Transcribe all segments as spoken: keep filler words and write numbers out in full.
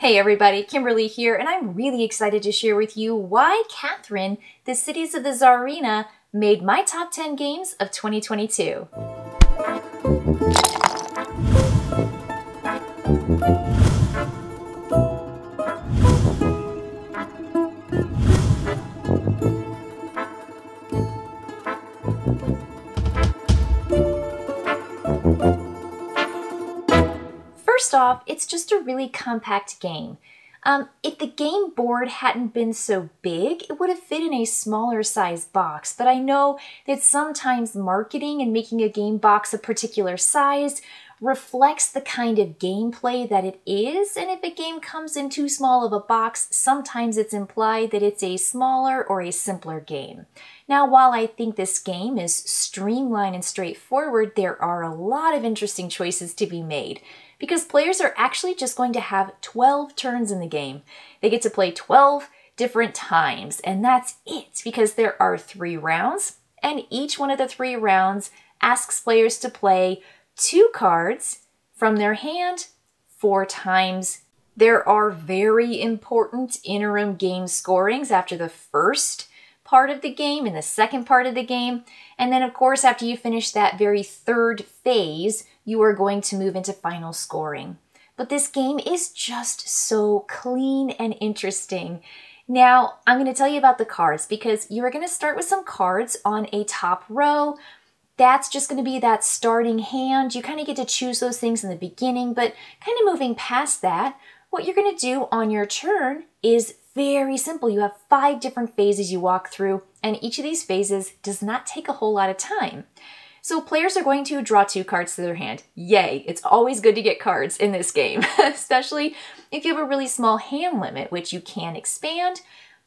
Hey everybody, Kimberly here, and I'm really excited to share with you why Catherine, The Cities of the Tsarina, made my top ten games of twenty twenty-two. First off, it's just a really compact game. Um, if the game board hadn't been so big, it would have fit in a smaller size box, but I know that sometimes marketing and making a game box a particular size reflects the kind of gameplay that it is, and if a game comes in too small of a box, sometimes it's implied that it's a smaller or a simpler game. Now, while I think this game is streamlined and straightforward, there are a lot of interesting choices to be made, because players are actually just going to have twelve turns in the game. They get to play twelve different times, and that's it, because there are three rounds, and each one of the three rounds asks players to play two cards from their hand four times. There are very important interim game scorings after the first part of the game and the second part of the game, and then of course after you finish that very third phase, you are going to move into final scoring. But this game is just so clean and interesting. Now, I'm going to tell you about the cards, because you're going to start with some cards on a top row. That's just going to be that starting hand. You kind of get to choose those things in the beginning, but kind of moving past that, what you're going to do on your turn is very simple. You have five different phases you walk through, and each of these phases does not take a whole lot of time. So players are going to draw two cards to their hand. Yay! It's always good to get cards in this game, especially if you have a really small hand limit, which you can expand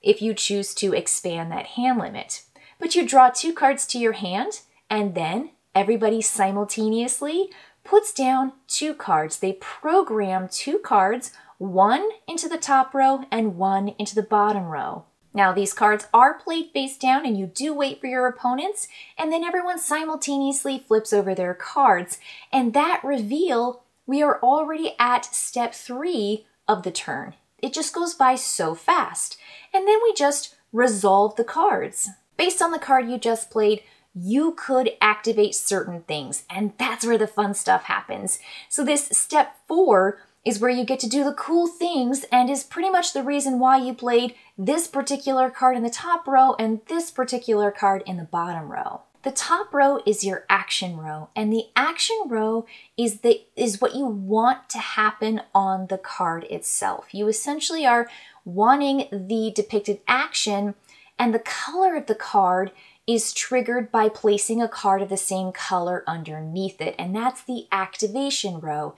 if you choose to expand that hand limit. But you draw two cards to your hand, and then everybody simultaneously puts down two cards. They program two cards, one into the top row and one into the bottom row. Now, these cards are played face down, and you do wait for your opponents, and then everyone simultaneously flips over their cards. And that reveal, we are already at step three of the turn. It just goes by so fast. And then we just resolve the cards. Based on the card you just played, you could activate certain things, and that's where the fun stuff happens. So this step four is where you get to do the cool things, and is pretty much the reason why you played this particular card in the top row and this particular card in the bottom row. The top row is your action row, and the action row is the is what you want to happen on the card itself. You essentially are wanting the depicted action, and the color of the card is triggered by placing a card of the same color underneath it, and that's the activation row.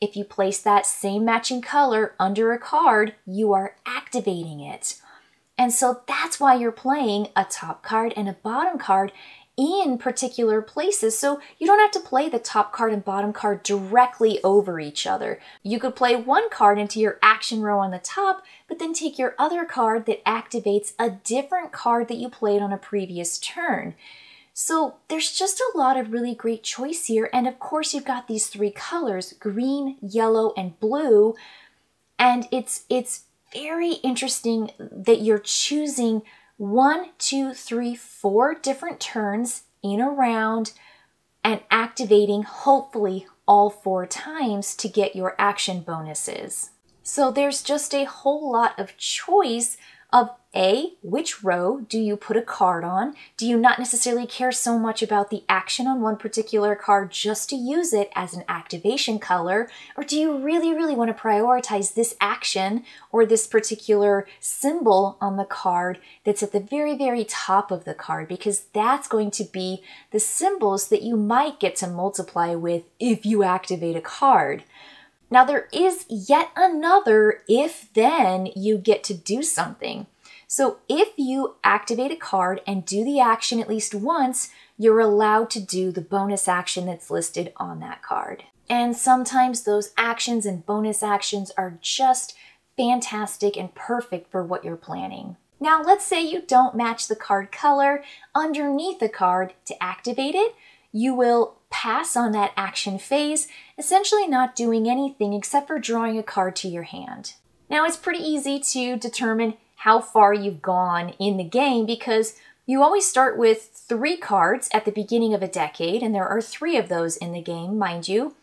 If you place that same matching color under a card, you are activating it. And so that's why you're playing a top card and a bottom card in particular places. So you don't have to play the top card and bottom card directly over each other. You could play one card into your action row on the top, but then take your other card that activates a different card that you played on a previous turn. So there's just a lot of really great choice here, and of course you've got these three colors, green, yellow, and blue, and it's it's very interesting that you're choosing one, two, three, four different turns in a round and activating hopefully all four times to get your action bonuses. So there's just a whole lot of choice of A, which row do you put a card on? Do you not necessarily care so much about the action on one particular card just to use it as an activation color? Or do you really, really want to prioritize this action or this particular symbol on the card that's at the very, very top of the card? Because that's going to be the symbols that you might get to multiply with if you activate a card. Now, there is yet another if then you get to do something. So if you activate a card and do the action at least once, you're allowed to do the bonus action that's listed on that card. And sometimes those actions and bonus actions are just fantastic and perfect for what you're planning. Now, let's say you don't match the card color underneath the card to activate it. You will pass on that action phase, essentially not doing anything except for drawing a card to your hand. Now, it's pretty easy to determine how far you've gone in the game because you always start with three cards at the beginning of a decade, and there are three of those in the game, mind you.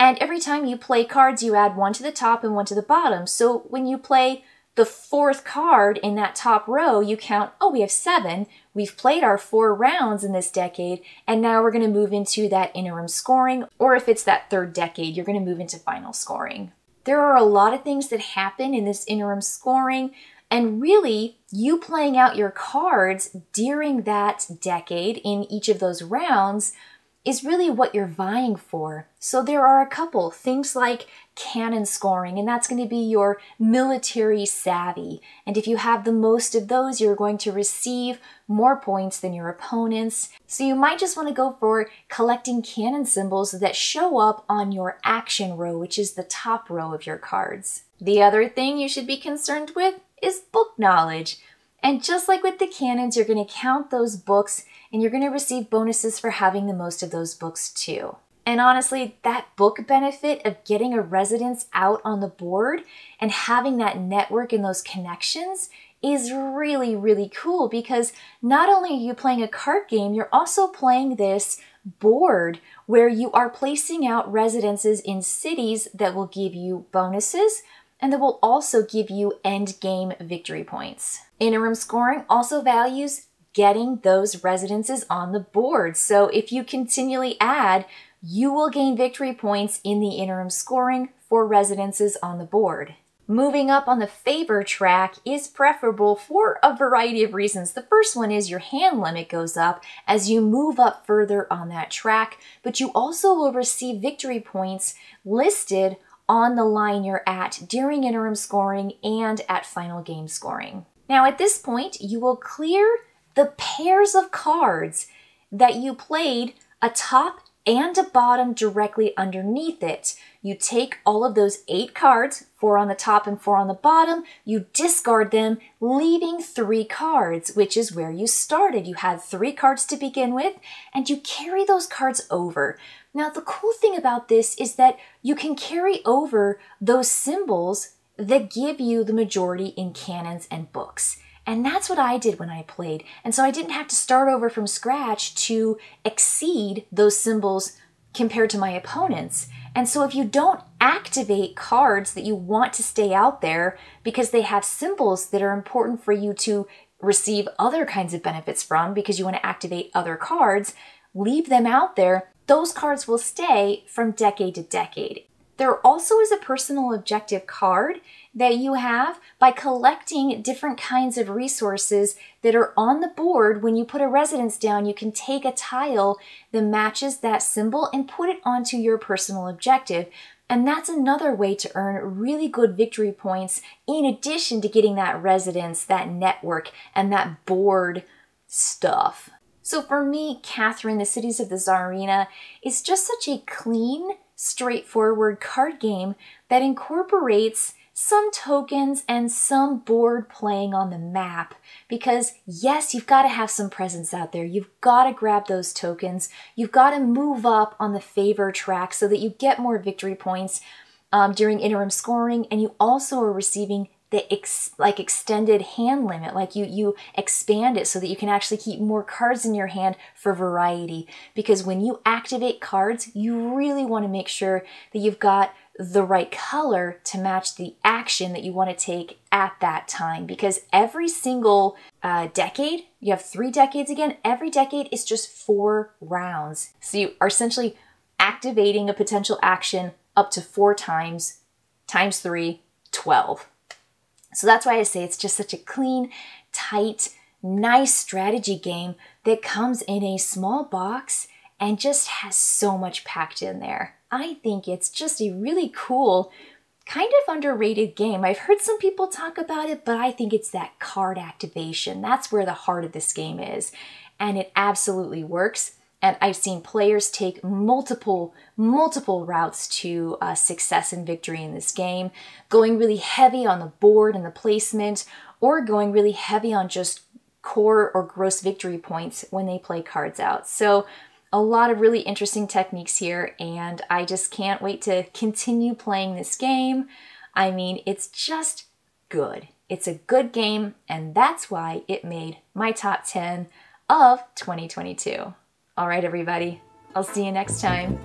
And every time you play cards, you add one to the top and one to the bottom. So when you play the fourth card in that top row, you count, oh, we have seven. We've played our four rounds in this decade, and now we're going to move into that interim scoring, or if it's that third decade, you're going to move into final scoring. There are a lot of things that happen in this interim scoring, and really, you playing out your cards during that decade in each of those rounds is really what you're vying for. So there are a couple things like cannon scoring, and that's going to be your military savvy. And if you have the most of those, you're going to receive more points than your opponents. So you might just want to go for collecting cannon symbols that show up on your action row, which is the top row of your cards. The other thing you should be concerned with is book knowledge. And just like with the cannons, you're going to count those books, and you're going to receive bonuses for having the most of those books too. And honestly, that book benefit of getting a residence out on the board and having that network and those connections is really, really cool because not only are you playing a card game, you're also playing this board where you are placing out residences in cities that will give you bonuses, and that will also give you end game victory points. Interim scoring also values getting those residences on the board. So if you continually add, you will gain victory points in the interim scoring for residences on the board. Moving up on the favor track is preferable for a variety of reasons. The first one is your hand limit goes up as you move up further on that track, but you also will receive victory points listed on the line you're at during interim scoring and at final game scoring. Now at this point, you will clear the pairs of cards that you played a top and a bottom directly underneath it. You take all of those eight cards, four on the top and four on the bottom, you discard them, leaving three cards, which is where you started. You had three cards to begin with, and you carry those cards over. Now, the cool thing about this is that you can carry over those symbols that give you the majority in cannons and books. And that's what I did when I played. And so I didn't have to start over from scratch to exceed those symbols compared to my opponents. And so if you don't activate cards that you want to stay out there because they have symbols that are important for you to receive other kinds of benefits from because you want to activate other cards, leave them out there, those cards will stay from decade to decade. There also is a personal objective card that you have by collecting different kinds of resources that are on the board. When you put a residence down, you can take a tile that matches that symbol and put it onto your personal objective. And that's another way to earn really good victory points in addition to getting that residence, that network, and that board stuff. So for me, Catherine, The Cities of the Tsarina is just such a clean, straightforward card game that incorporates some tokens and some board playing on the map. Because yes, you've got to have some presence out there. You've got to grab those tokens. You've got to move up on the favor track so that you get more victory points um, during interim scoring, and you also are receiving the ex like extended hand limit, like you, you expand it so that you can actually keep more cards in your hand for variety. Because when you activate cards, you really want to make sure that you've got the right color to match the action that you want to take at that time. Because every single uh, decade, you have three decades again, every decade is just four rounds. So you are essentially activating a potential action up to four times, times three, twelve. So that's why I say it's just such a clean, tight, nice strategy game that comes in a small box and just has so much packed in there. I think it's just a really cool, kind of underrated game. I've heard some people talk about it, but I think it's that card activation. That's where the heart of this game is. And it absolutely works. And I've seen players take multiple, multiple routes to uh, success and victory in this game, going really heavy on the board and the placement, or going really heavy on just core or gross victory points when they play cards out. So a lot of really interesting techniques here, and I just can't wait to continue playing this game. I mean, it's just good. It's a good game, and that's why it made my top ten of twenty twenty-two. All right, everybody, I'll see you next time.